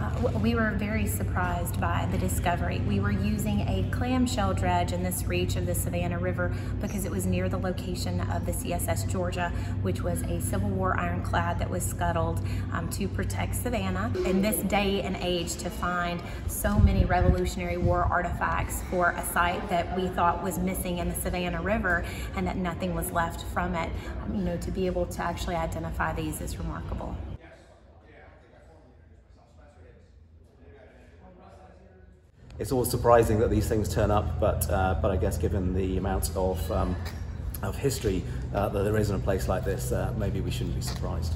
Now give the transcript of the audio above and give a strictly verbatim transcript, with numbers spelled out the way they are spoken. Uh, we were very surprised by the discovery. We were using a clamshell dredge in this reach of the Savannah River because it was near the location of the C S S Georgia, which was a Civil War ironclad that was scuttled um, to protect Savannah. In this day and age, to find so many Revolutionary War artifacts for a site that we thought was missing in the Savannah River and that nothing was left from it, you know, to be able to actually identify these is remarkable. It's always surprising that these things turn up, but uh, but I guess given the amount of um, of history uh, that there is in a place like this, uh, maybe we shouldn't be surprised.